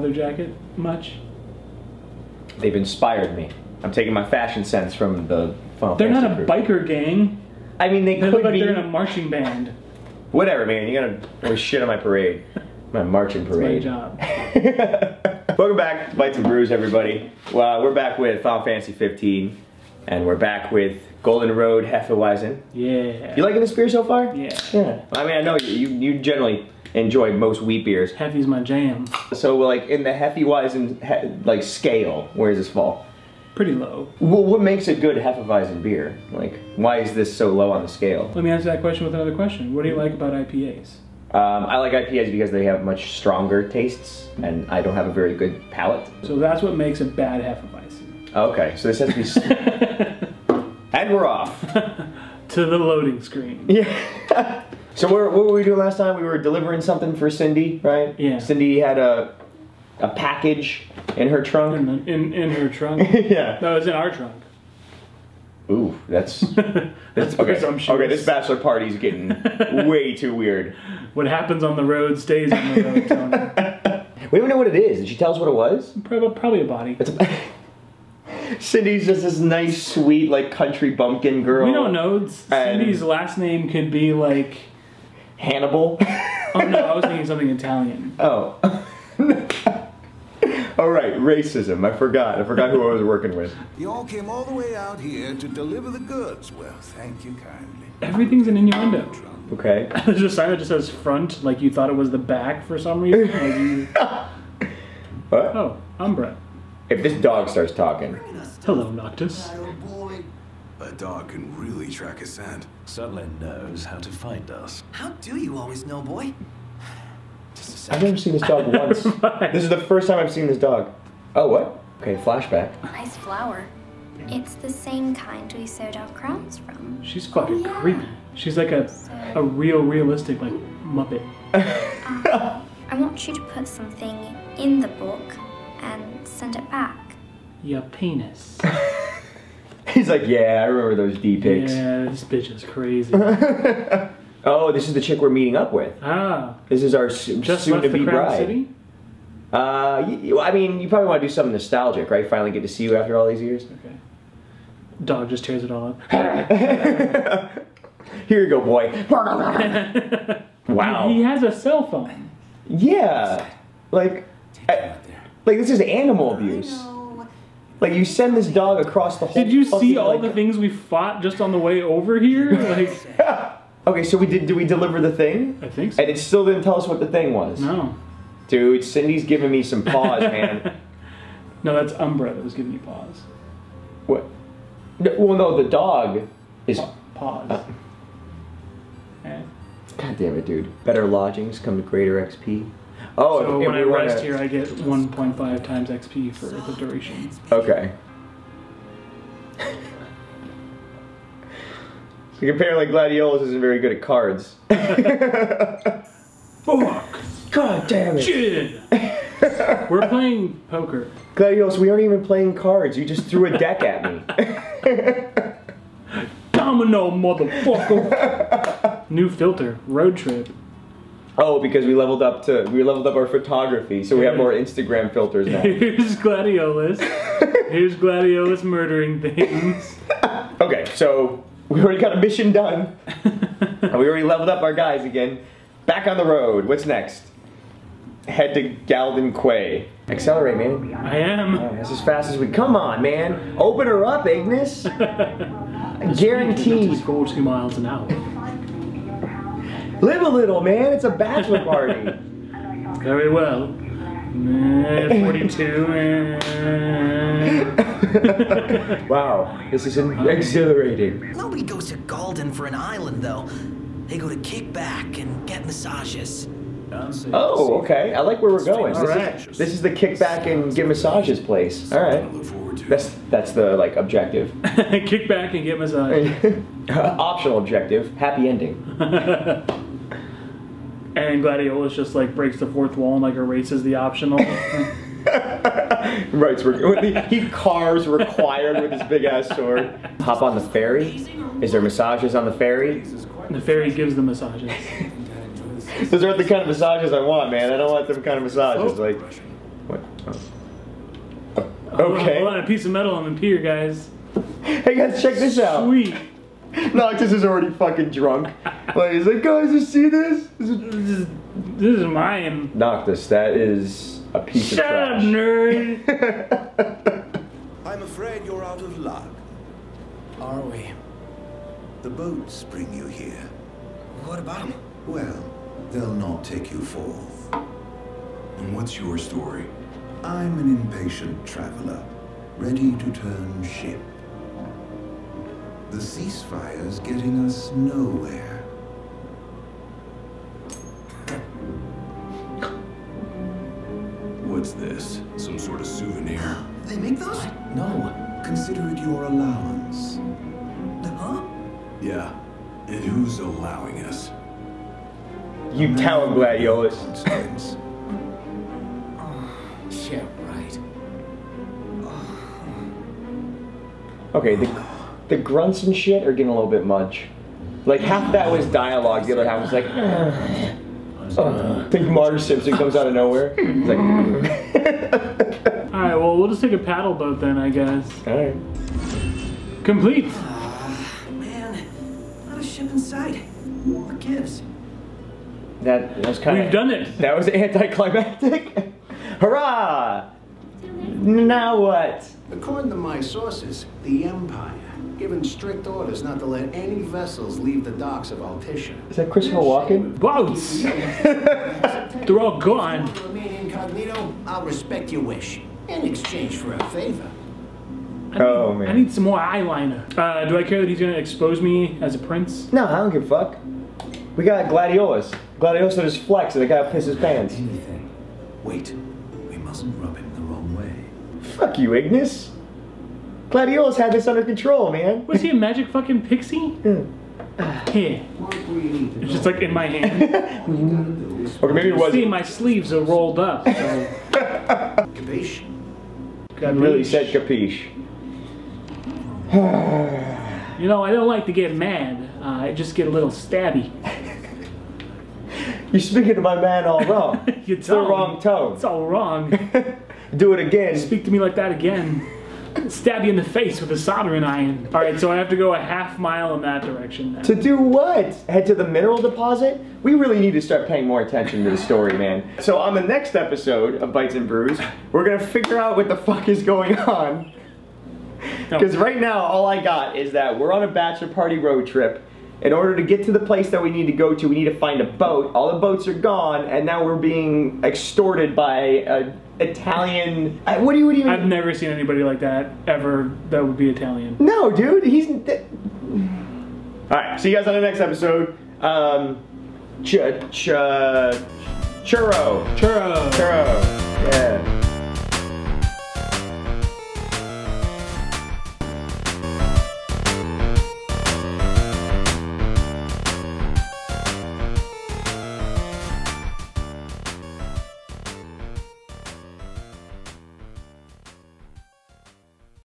leather jacket much? They've inspired me. I'm taking my fashion sense from the Final Fantasy. They're not a biker gang. I mean, they could be. They're in a marching band. Whatever, man. You're gonna always shit on my parade. My marching parade. That's my job. Welcome back to Bites and Brews, everybody. Well, we're back with Final Fantasy XV, and we're back with Golden Road Hefeweizen. Yeah. You liking this beer so far? Yeah. Yeah. I mean, I know you generally enjoy most wheat beers. Hefe's my jam. So, like, in the Hefeweizen like scale, where does this fall? Pretty low. Well, what makes a good Hefeweizen beer? Like, why is this so low on the scale? Let me answer that question with another question. What do you like about IPAs? I like IPAs because they have much stronger tastes, and I don't have a very good palate. So that's what makes a bad Hefeweizen. Okay, so this has to be... And we're off. To the loading screen. Yeah. So what were we doing last time? We were delivering something for Cindy, right? Yeah. Cindy had a package in her trunk. In her trunk? Yeah. No, it was in our trunk. Ooh, that's okay. Okay, this bachelor party's getting way too weird. What happens on the road stays on the road, Tony. We don't know what it is. Did she tell us what it was? Probably a body. It's a... Cindy's just this nice, sweet, like, country bumpkin girl. We don't know. Cindy's last name could be, like... Hannibal? Oh, no, I was thinking something Italian. Oh. All right, racism. I forgot who I was working with. You all came all the way out here to deliver the goods. Well, thank you kindly. Everything's an innuendo. Okay. There's a sign that just says front, like you thought it was the back for some reason. Like you... What? Oh, Umbra. If this dog starts talking. Hello, Noctis. A dog can really track a scent. Certainly knows how to find us. How do you always know, boy? I've never seen this dog once. This is the first time I've seen this dog. Oh, what? Okay, flashback. Nice flower. It's the same kind we sewed our crowns from. She's fucking creepy. She's like a realistic, like, Muppet. I want you to put something in the book and send it back. Your penis. He's like, yeah, I remember those D pics. Yeah, this bitch is crazy. Oh, this is the chick we're meeting up with. Ah. This is our soon-to-be bride. City? I mean, you probably want to do something nostalgic, right? Finally get to see you after all these years. Okay. Dog just tears it all up. Here you go, boy. Wow. He has a cell phone. Yeah. Like, this is animal abuse. Like, you send this dog across the whole... Did you see all the things we fought just on the way over here? Like... Okay, so did we deliver the thing? I think so. And it still didn't tell us what the thing was. No. Dude, Cindy's giving me some pause, man. No, that's Umbra that was giving you pause. What? No, well, no, the dog is... Pause. Okay. God damn it, dude. Better lodgings come to greater XP. Oh, so when I rest here, I get 1.5 times XP for the duration. Okay. Apparently, Gladiolus isn't very good at cards. Fuck! God damn it! Shit! We're playing poker. Gladiolus, we aren't even playing cards. You just threw a deck at me. Domino, motherfucker! New filter. Road trip. Oh, because we leveled up our photography, so we have more Instagram filters now. Here's Gladiolus. Here's Gladiolus murdering things. Okay, so. We already got a mission done, and we already leveled up our guys again. Back on the road. What's next? Head to Galdin Quay. Accelerate, man. I am. That's as fast as we... Come on, man. Open her up, Ignis. I guarantee... That's like all 2 miles an hour. Live a little, man. It's a bachelor party. Very well. 42... Wow, this is exhilarating. Nobody goes to Galdin for an island, though. They go to kick back and get massages. Oh, okay. I like where we're going. This is the kick back and get massages place. All right. That's the like objective. Kick back and get massage. Optional objective. Happy ending. And Gladiolus just like breaks the fourth wall and like erases the optional. Right, he carves required with his big ass sword. Hop on the ferry. Is there massages on the ferry? The ferry gives the massages. Those aren't the kind of massages I want, man. I don't want them kind of massages. Like, What? Oh. Okay. Hold on, a piece of metal. I'm in here, guys. Hey guys, check this out. Sweet. Noctis is already fucking drunk. Like, he's like, guys, you see this? This is mine. Noctis, that is a piece of trash. Shut up, nerd. I'm afraid you're out of luck. Are we? The boats bring you here. What about them? Well, they'll not take you forth. And what's your story? I'm an impatient traveler, ready to turn ship. The ceasefire's getting us nowhere. What's this? Some sort of souvenir? They make those? No. Consider it your allowance. Huh? Yeah. And who's allowing us? You tell him, Gladiolus. Yeah, right. Okay, the grunts and shit are getting a little bit much. Like, half that was dialogue, the other half was like, Big Marge Simpson comes out of nowhere. It's like, Alright, well, we'll just take a paddle boat then, I guess. Alright. Complete! Man, not a ship in sight. What gives? That was kind of. We've done it! That was anticlimactic. Hurrah! Now what? According to my sources, the Empire. Given strict orders not to let any vessels leave the docks of Alticia. Is that Christopher Walken? Boats! They're all gone. If you remain incognito, I'll respect your wish in exchange for a favor. Oh man. I need some more eyeliner. Do I care that he's gonna expose me as a prince? No, I don't give a fuck. We got Gladiolus. Gladiolus is flex and the guy pisses his pants. Anything. Wait, we mustn't rub him the wrong way. Fuck you, Ignis. Gladiolus had this under control, man. Was he a magic fucking pixie? Here. It's just like in my hand. Or maybe it was. See, my sleeves are rolled up. So. Capiche? Capiche. You really said capiche. You know, I don't like to get mad. I just get a little stabby. You're speaking to my man all wrong. It's the wrong tone. It's all wrong. Do it again. Speak to me like that again. Stab you in the face with a soldering iron. Alright, so I have to go a half mile in that direction now. To do what? Head to the mineral deposit? We really need to start paying more attention to the story, man. So on the next episode of Bites and Brews, we're gonna figure out what the fuck is going on. Because right now, all I got is that we're on a bachelor party road trip. In order to get to the place that we need to go to, we need to find a boat. All the boats are gone, and now we're being extorted by a Italian. What do you even? I've never seen anybody like that ever. That would be Italian. No, dude. He's. All right. See you guys on the next episode. Churro. Churro. Yeah.